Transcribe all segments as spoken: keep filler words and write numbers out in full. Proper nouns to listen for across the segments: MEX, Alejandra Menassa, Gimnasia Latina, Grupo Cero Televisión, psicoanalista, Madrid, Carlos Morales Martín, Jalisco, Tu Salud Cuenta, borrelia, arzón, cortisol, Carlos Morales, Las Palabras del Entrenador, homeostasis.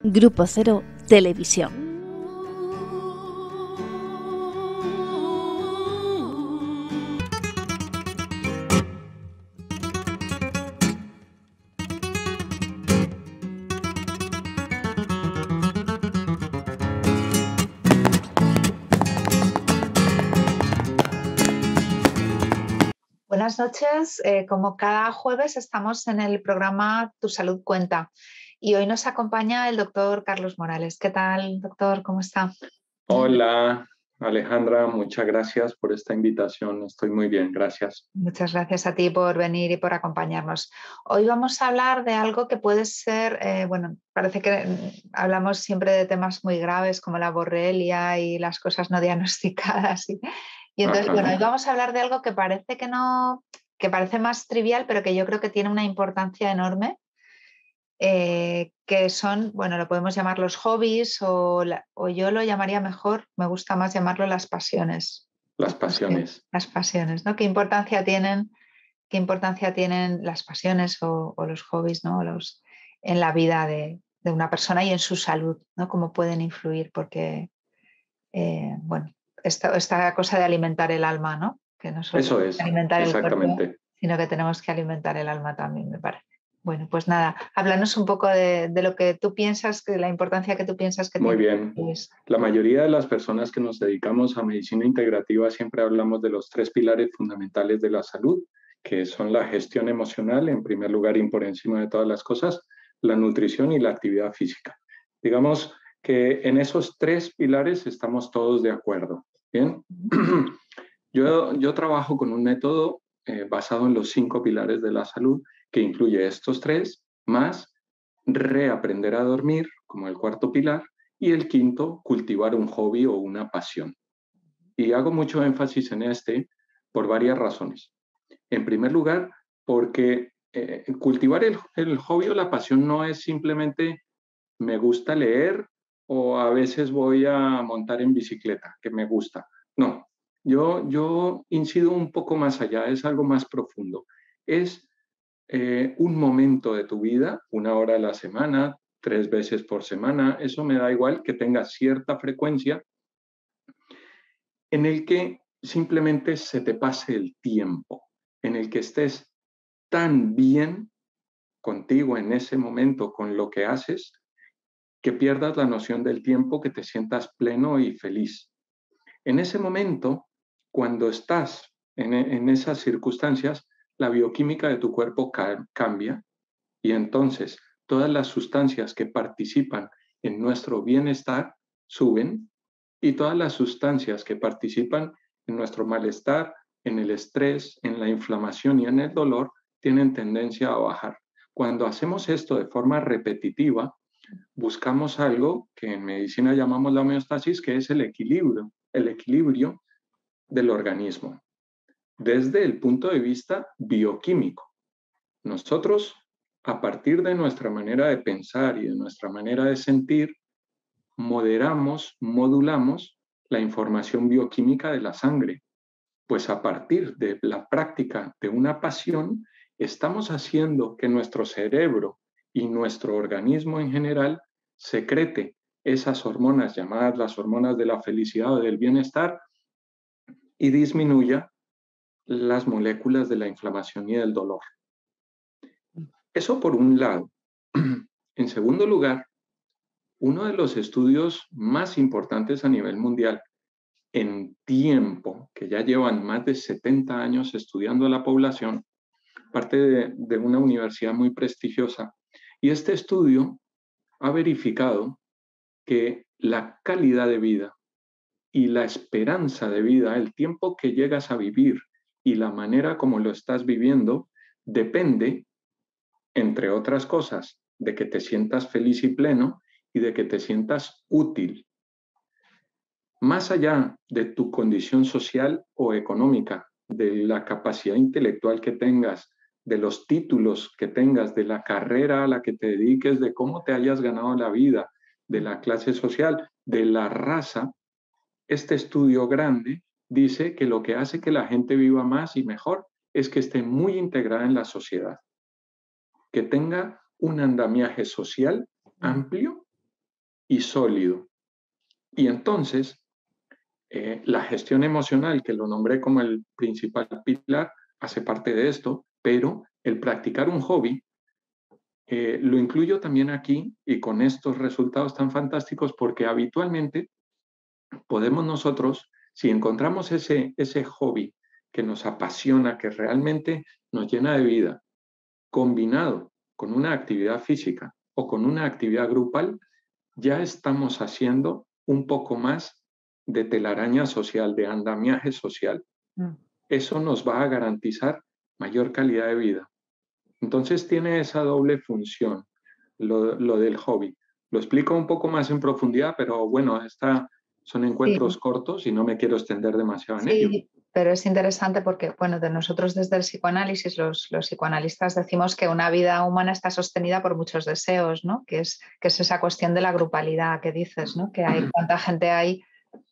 Grupo Cero Televisión. Buenas noches, eh, como cada jueves estamos en el programa Tu Salud Cuenta y hoy nos acompaña el doctor Carlos Morales. ¿Qué tal, doctor? ¿Cómo está? Hola, Alejandra, muchas gracias por esta invitación. Estoy muy bien, gracias. Muchas gracias a ti por venir y por acompañarnos. Hoy vamos a hablar de algo que puede ser, eh, bueno, parece que hablamos siempre de temas muy graves como la borrelia y las cosas no diagnosticadas y... Y entonces, bueno, hoy vamos a hablar de algo que parece que no, que parece más trivial, pero que yo creo que tiene una importancia enorme, eh, que son, bueno, lo podemos llamar los hobbies o, la, o yo lo llamaría mejor, me gusta más llamarlo las pasiones. Las pasiones. Las pasiones, ¿no? ¿Qué importancia tienen, qué importancia tienen las pasiones o, o los hobbies, ¿no? Los, en la vida de, de una persona y en su salud, ¿no? Cómo pueden influir, porque, eh, bueno... Esta, esta cosa de alimentar el alma, ¿no? Que no solo eso es, alimentar el cuerpo, sino que tenemos que alimentar el alma también, me parece. Bueno, pues nada, háblanos un poco de, de lo que tú piensas, de la importancia que tú piensas que tiene. Muy bien. La mayoría de las personas que nos dedicamos a medicina integrativa siempre hablamos de los tres pilares fundamentales de la salud, que son la gestión emocional, en primer lugar y por encima de todas las cosas, la nutrición y la actividad física. Digamos que en esos tres pilares estamos todos de acuerdo. Bien, yo, yo trabajo con un método eh, basado en los cinco pilares de la salud que incluye estos tres, más reaprender a dormir como el cuarto pilar y el quinto, cultivar un hobby o una pasión. Y hago mucho énfasis en este por varias razones. En primer lugar, porque eh, cultivar el, el hobby o la pasión no es simplemente me gusta leer, o a veces voy a montar en bicicleta, que me gusta. No, yo, yo incido un poco más allá, es algo más profundo. Es eh, un momento de tu vida, una hora a la semana, tres veces por semana, eso me da igual que tenga cierta frecuencia, en el que simplemente se te pase el tiempo, en el que estés tan bien contigo en ese momento con lo que haces, que pierdas la noción del tiempo, que te sientas pleno y feliz. En ese momento, cuando estás en, en esas circunstancias, la bioquímica de tu cuerpo ca- cambia y entonces todas las sustancias que participan en nuestro bienestar suben y todas las sustancias que participan en nuestro malestar, en el estrés, en la inflamación y en el dolor, tienen tendencia a bajar. Cuando hacemos esto de forma repetitiva, buscamos algo que en medicina llamamos la homeostasis, que es el equilibrio, el equilibrio del organismo, desde el punto de vista bioquímico. Nosotros, a partir de nuestra manera de pensar y de nuestra manera de sentir, moderamos, modulamos la información bioquímica de la sangre, pues a partir de la práctica de una pasión, estamos haciendo que nuestro cerebro y nuestro organismo en general secrete esas hormonas llamadas las hormonas de la felicidad o del bienestar y disminuya las moléculas de la inflamación y del dolor. Eso por un lado. En segundo lugar, uno de los estudios más importantes a nivel mundial en tiempo, que ya llevan más de setenta años estudiando a la población, parte de, de una universidad muy prestigiosa, y este estudio ha verificado que la calidad de vida y la esperanza de vida, el tiempo que llegas a vivir y la manera como lo estás viviendo, depende, entre otras cosas, de que te sientas feliz y pleno y de que te sientas útil. Más allá de tu condición social o económica, de la capacidad intelectual que tengas, de los títulos que tengas, de la carrera a la que te dediques, de cómo te hayas ganado la vida, de la clase social, de la raza, este estudio grande dice que lo que hace que la gente viva más y mejor es que esté muy integrada en la sociedad, que tenga un andamiaje social amplio y sólido. Y entonces, eh, la gestión emocional, que lo nombré como el principal pilar, hace parte de esto, pero el practicar un hobby, eh, lo incluyo también aquí y con estos resultados tan fantásticos, porque habitualmente podemos nosotros, si encontramos ese, ese hobby que nos apasiona, que realmente nos llena de vida, combinado con una actividad física o con una actividad grupal, ya estamos haciendo un poco más de telaraña social, de andamiaje social. Mm. Eso nos va a garantizar mayor calidad de vida. Entonces tiene esa doble función, lo, lo del hobby. Lo explico un poco más en profundidad, pero bueno, esta, son encuentros sí. cortos y no me quiero extender demasiado en sí, ello. Pero es interesante porque, bueno, de nosotros desde el psicoanálisis, los, los psicoanalistas decimos que una vida humana está sostenida por muchos deseos, ¿no? Que es, que es esa cuestión de la grupalidad que dices, ¿no? Que hay cuánta gente hay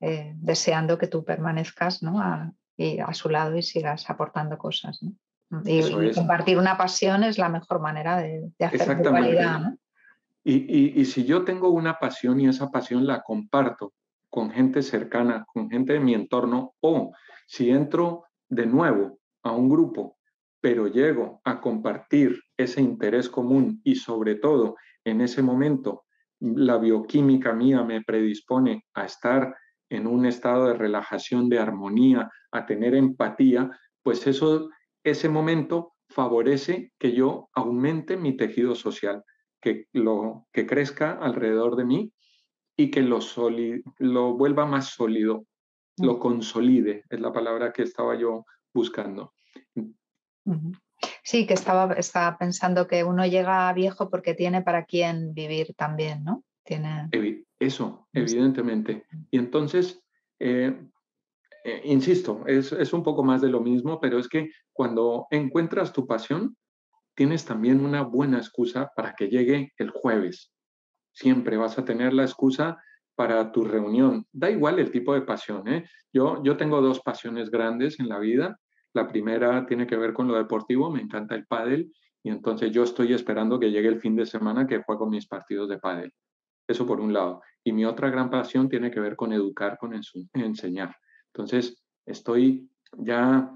eh, deseando que tú permanezcas, ¿no? A, y a su lado y sigas aportando cosas, ¿no? Y, y compartir una pasión es la mejor manera de, de hacer grupalidad, ¿no? Y, y, y si yo tengo una pasión y esa pasión la comparto con gente cercana, con gente de mi entorno, o si entro de nuevo a un grupo, pero llego a compartir ese interés común y sobre todo en ese momento la bioquímica mía me predispone a estar en un estado de relajación, de armonía, a tener empatía, pues eso, ese momento favorece que yo aumente mi tejido social, que, lo, que crezca alrededor de mí y que lo, soli- lo vuelva más sólido, uh-huh. lo consolide, es la palabra que estaba yo buscando. Uh-huh. Sí, que estaba, estaba pensando que uno llega viejo porque tiene para quién vivir también, ¿no? Tiene... Evi- eso, sí. evidentemente. Y entonces, eh, eh, insisto, es, es un poco más de lo mismo, pero es que cuando encuentras tu pasión, tienes también una buena excusa para que llegue el jueves. Siempre vas a tener la excusa para tu reunión. Da igual el tipo de pasión, ¿eh? Yo, yo tengo dos pasiones grandes en la vida. La primera tiene que ver con lo deportivo. Me encanta el pádel. Y entonces yo estoy esperando que llegue el fin de semana que juego mis partidos de pádel. Eso por un lado. Y mi otra gran pasión tiene que ver con educar, con ensu- enseñar. Entonces estoy ya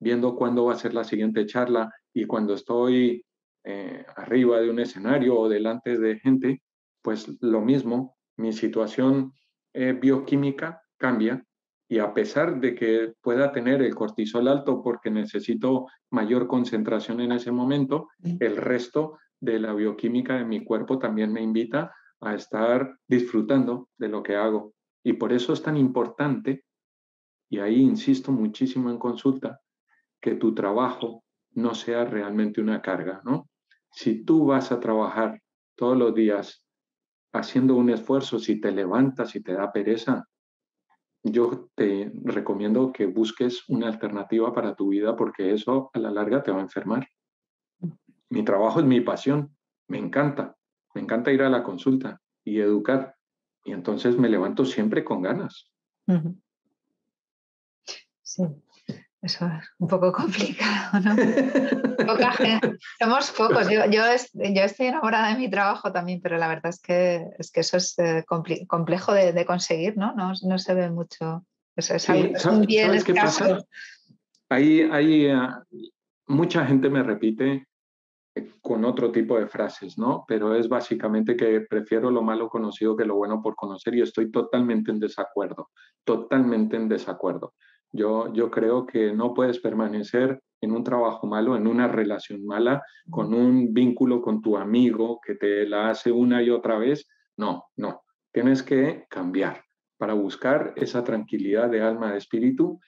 viendo cuándo va a ser la siguiente charla. Y cuando estoy eh, arriba de un escenario o delante de gente, pues lo mismo, mi situación eh, bioquímica cambia y a pesar de que pueda tener el cortisol alto porque necesito mayor concentración en ese momento, el resto de la bioquímica de mi cuerpo también me invita a estar disfrutando de lo que hago. Y por eso es tan importante, y ahí insisto muchísimo en consulta, que tu trabajo no sea realmente una carga, ¿no? Si tú vas a trabajar todos los días haciendo un esfuerzo, si te levantas y te da pereza, yo te recomiendo que busques una alternativa para tu vida porque eso a la larga te va a enfermar. Mi trabajo es mi pasión, me encanta, me encanta ir a la consulta y educar y entonces me levanto siempre con ganas. Sí. Eso es un poco complicado, ¿no? Poca gente. Somos pocos. Yo, yo, es, yo estoy enamorada de mi trabajo también, pero la verdad es que, es que eso es eh, compli- complejo de, de conseguir, ¿no? No, no se ve mucho. Es, es, sí, algo, es un bien escaso. ¿Qué pasa? Ahí, ahí, uh, mucha gente me repite eh, con otro tipo de frases, ¿no? Pero es básicamente que prefiero lo malo conocido que lo bueno por conocer y estoy totalmente en desacuerdo, totalmente en desacuerdo. Yo, yo creo que no puedes permanecer en un trabajo malo, en una relación mala, con un vínculo con tu amigo que te la hace una y otra vez. No, no. Tienes que cambiar para buscar esa tranquilidad de alma, de espíritu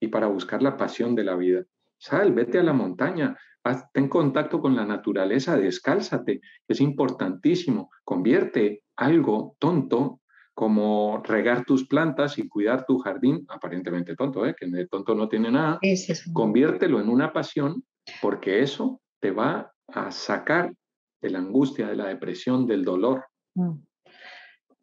y para buscar la pasión de la vida. Sal, vete a la montaña, haz, ten contacto con la naturaleza, descálzate. Es importantísimo. Convierte algo tonto como regar tus plantas y cuidar tu jardín, aparentemente tonto, ¿eh? Que de tonto no tiene nada, es eso. Conviértelo en una pasión porque eso te va a sacar de la angustia, de la depresión, del dolor. Mm.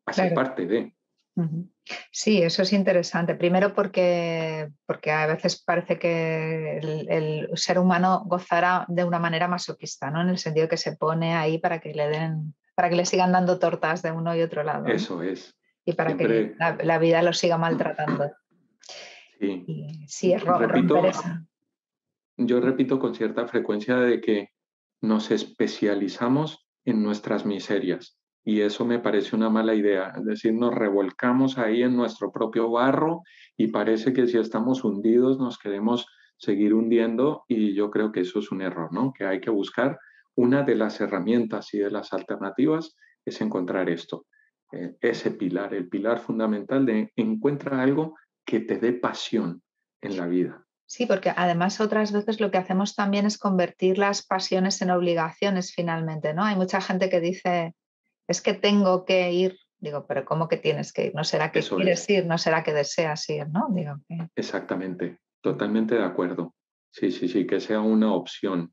Hace claro. parte de... Uh-huh. Sí, eso es interesante. Primero porque, porque a veces parece que el, el ser humano gozará de una manera masoquista, ¿no? En el sentido que se pone ahí para que le den para que le sigan dando tortas de uno y otro lado. Eso es. Y para siempre... que la, la vida los siga maltratando. Sí, y, sí es rom repito, romper esa. Yo repito con cierta frecuencia de que nos especializamos en nuestras miserias. Y eso me parece una mala idea. Es decir, nos revolcamos ahí en nuestro propio barro y parece que si estamos hundidos nos queremos seguir hundiendo, y yo creo que eso es un error, ¿no? Que hay que buscar una de las herramientas y de las alternativas es encontrar esto, eh, ese pilar, el pilar fundamental de encuentra algo que te dé pasión en la vida. Sí, porque además otras veces lo que hacemos también es convertir las pasiones en obligaciones finalmente, ¿no? Hay mucha gente que dice... es que tengo que ir. Digo, pero ¿cómo que tienes que ir? ¿No será que Eso quieres es. ir? ¿No será que deseas ir? ¿No? Digo, que... Exactamente, totalmente de acuerdo. Sí, sí, sí, que sea una opción.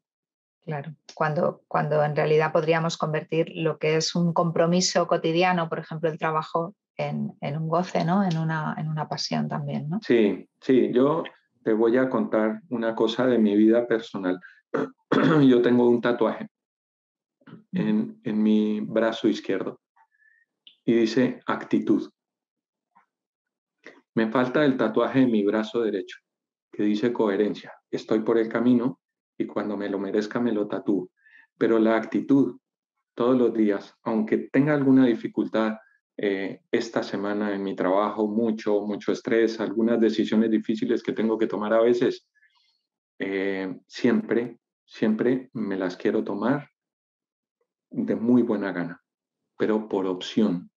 Claro, cuando, cuando en realidad podríamos convertir lo que es un compromiso cotidiano, por ejemplo, el trabajo, en, en un goce, ¿no? En una, en una pasión también, ¿no? Sí, sí, yo te voy a contar una cosa de mi vida personal. Yo tengo un tatuaje En, en mi brazo izquierdo y dice actitud. Me falta el tatuaje en mi brazo derecho que dice coherencia. Estoy por el camino y cuando me lo merezca me lo tatúo. Pero la actitud todos los días, aunque tenga alguna dificultad eh, esta semana en mi trabajo, mucho, mucho estrés, algunas decisiones difíciles que tengo que tomar a veces, eh, siempre, siempre me las quiero tomar de muy buena gana, pero por opción,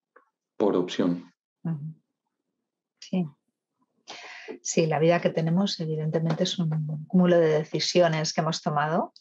por opción. Sí, sí, la vida que tenemos evidentemente es un cúmulo de decisiones que hemos tomado,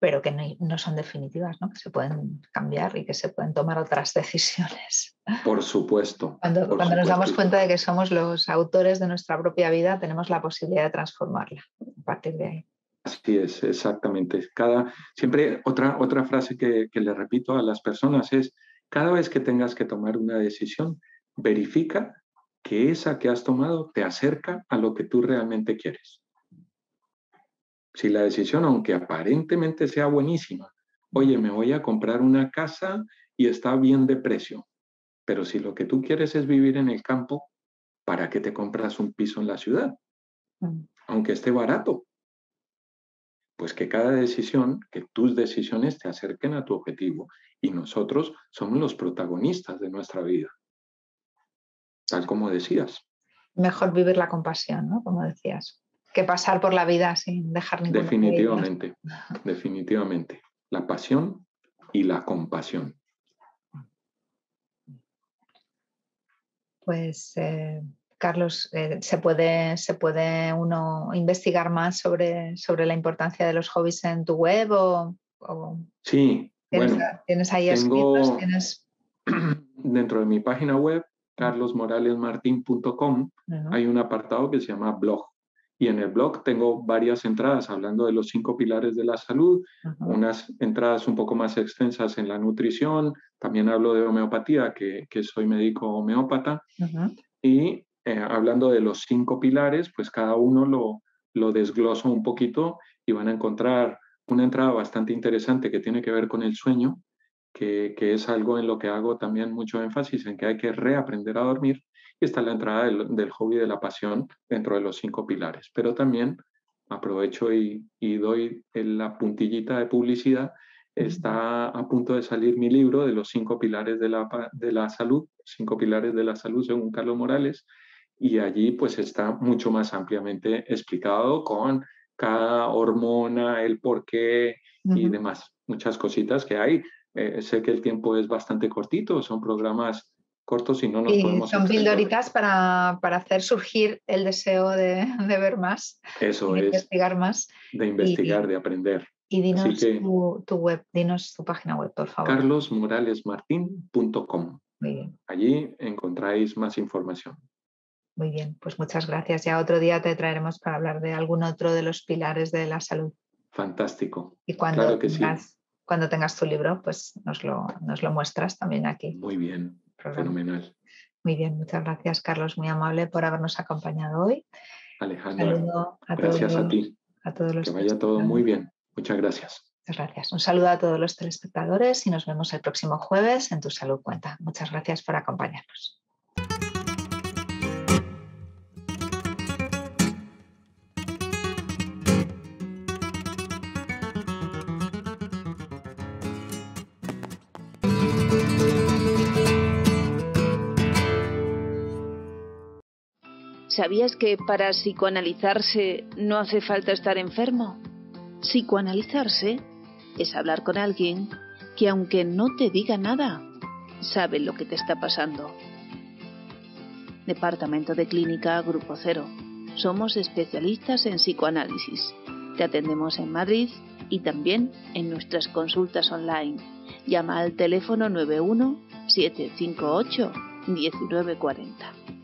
pero que no, no son definitivas, ¿no? Que se pueden cambiar y que se pueden tomar otras decisiones. Por supuesto. Cuando, por cuando supuesto. Nos damos cuenta de que somos los autores de nuestra propia vida, tenemos la posibilidad de transformarla a partir de ahí. Así es, exactamente. Cada, siempre otra, otra frase que, que le repito a las personas es, cada vez que tengas que tomar una decisión, verifica que esa que has tomado te acerca a lo que tú realmente quieres. Si la decisión, aunque aparentemente sea buenísima, oye, me voy a comprar una casa y está bien de precio, pero si lo que tú quieres es vivir en el campo, ¿para qué te compras un piso en la ciudad? Aunque esté barato. Pues que cada decisión, que tus decisiones te acerquen a tu objetivo. Y nosotros somos los protagonistas de nuestra vida. Tal como decías. Mejor vivirla con pasión, ¿no? Como decías. Que pasar por la vida sin dejar ninguna... Definitivamente, definitivamente. La pasión y la compasión. Pues... Eh... Carlos, eh, ¿se puede, se puede uno investigar más sobre, sobre la importancia de los hobbies en tu web? O, o sí, ¿tienes, bueno, ¿tienes ahí tengo, escritos? ¿Tienes... Dentro de mi página web, carlos morales martín punto com, uh-huh. Hay un apartado que se llama blog. Y en el blog tengo varias entradas hablando de los cinco pilares de la salud, uh-huh. Unas entradas un poco más extensas en la nutrición, también hablo de homeopatía, que, que soy médico homeópata, uh-huh. Y... Eh, hablando de los cinco pilares, pues cada uno lo, lo desgloso un poquito y van a encontrar una entrada bastante interesante que tiene que ver con el sueño, que, que es algo en lo que hago también mucho énfasis, en que hay que reaprender a dormir. Y está la entrada del, del hobby de la pasión dentro de los cinco pilares. Pero también aprovecho y, y doy la puntillita de publicidad. Está a punto de salir mi libro de los cinco pilares de la, de la salud, cinco pilares de la salud según Carlos Morales. Y allí pues está mucho más ampliamente explicado con cada hormona, el porqué uh-huh. Y demás. Muchas cositas que hay. Eh, sé que el tiempo es bastante cortito, son programas cortos y no nos y podemos... Son pildoritas para, para hacer surgir el deseo de, de ver más. Eso es. De investigar más. De investigar, y, de aprender. Y dinos que, tu, tu web, dinos tu página web, por favor. carlos morales martín punto com. Muy bien. Allí encontráis más información. Muy bien, pues muchas gracias. Ya otro día te traeremos para hablar de algún otro de los pilares de la salud. Fantástico. Y cuando, claro que tengas, sí. Cuando tengas tu libro, pues nos lo, nos lo muestras también aquí. Muy bien, programa. Fenomenal. Muy bien, muchas gracias, Carlos. Muy amable por habernos acompañado hoy. Alejandra, a gracias todos, a ti. A todos los que vaya todo muy bien. Muchas gracias. Muchas gracias. Un saludo a todos los telespectadores y nos vemos el próximo jueves en Tu Salud Cuenta. Muchas gracias por acompañarnos. ¿Sabías que para psicoanalizarse no hace falta estar enfermo? Psicoanalizarse es hablar con alguien que, aunque no te diga nada, sabe lo que te está pasando. Departamento de Clínica Grupo Cero. Somos especialistas en psicoanálisis. Te atendemos en Madrid y también en nuestras consultas online. Llama al teléfono nueve uno siete cinco ocho uno nueve cuatro cero.